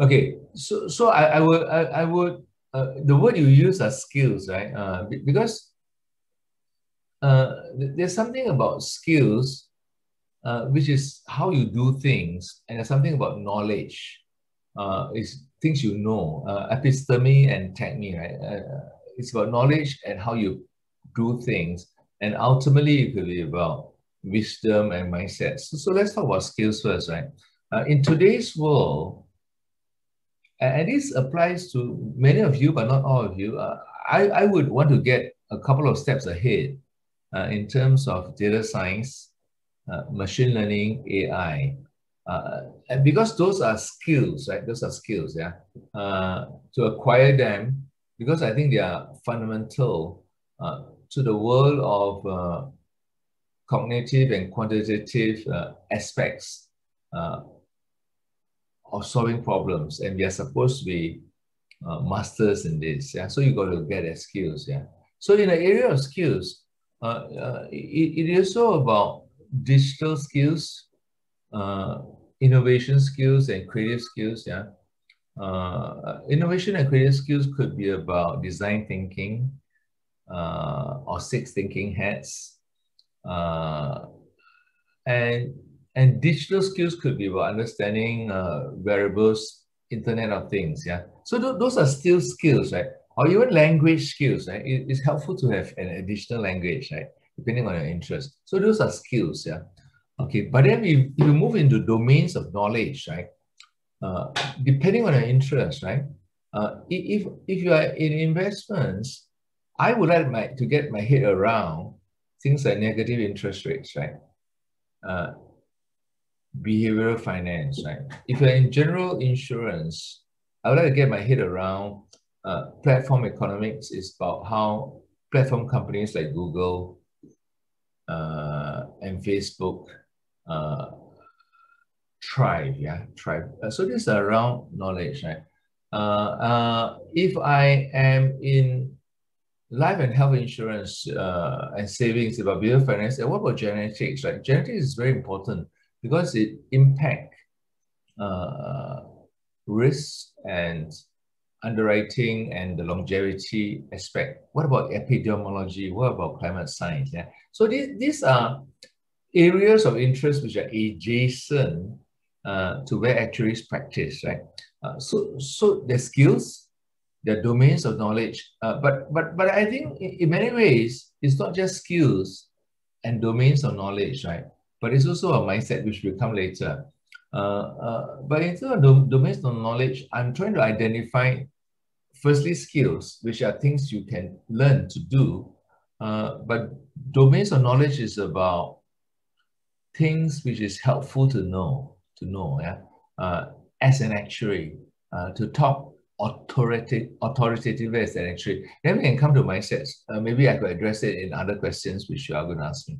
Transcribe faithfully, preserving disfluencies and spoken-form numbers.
Okay, so so I, I would I, I would uh, the word you use are skills, right? Uh, because uh, there's something about skills, uh, which is how you do things, and there's something about knowledge, uh, is things you know, uh, episteme and techne, right? Uh, it's about knowledge and how you do things, and ultimately it could be about wisdom and mindset. So, so let's talk about skills first, right? Uh, in today's world. And this applies to many of you, but not all of you. Uh, I, I would want to get a couple of steps ahead uh, in terms of data science, uh, machine learning, A I. Uh, and because those are skills, right? Those are skills, yeah? Uh, to acquire them, because I think they are fundamental uh, to the world of uh, cognitive and quantitative uh, aspects. Uh, of solving problems, and we are supposed to be uh, masters in this. Yeah, so you got to get at skills. Yeah, so in the area of skills, uh, uh, it, it is also about digital skills, uh, innovation skills, and creative skills. Yeah, uh, innovation and creative skills could be about design thinking, uh, or six thinking hats, uh, and. And digital skills could be about understanding uh, variables, Internet of Things, yeah. So th those are still skills, right? Or even language skills, right? It, it's helpful to have an additional language, right? Depending on your interest. So those are skills, yeah. Okay, but then if, if you move into domains of knowledge, right? Uh, depending on your interest, right? Uh, if, if you are in investments, I would like my, to get my head around things like negative interest rates, right? Uh, behavioral finance, right? If you're in general insurance, I would like to get my head around uh, platform economics. Is about how platform companies like Google uh, and Facebook uh, thrive, yeah, thrive. Uh, so this is around knowledge, right? Uh, uh, if I am in life and health insurance uh, and savings, about behavioral finance, and what about genetics, right? Genetics is very important, because it impacts uh, risk and underwriting and the longevity aspect. What about epidemiology? What about climate science? Yeah. So these, these are areas of interest which are adjacent uh, to where actuaries practice, right? Uh, so so their skills, their domains of knowledge, uh, but, but, but I think in many ways, it's not just skills and domains of knowledge, right? But it's also a mindset which will come later. Uh, uh, but in terms of dom domains of knowledge, I'm trying to identify firstly skills, which are things you can learn to do. Uh, but domains of knowledge is about things which is helpful to know, to know, yeah, uh, as an actuary, uh, to talk authoritative, authoritative as an actuary. Then we can come to mindsets. Uh, maybe I could address it in other questions which you are going to ask me.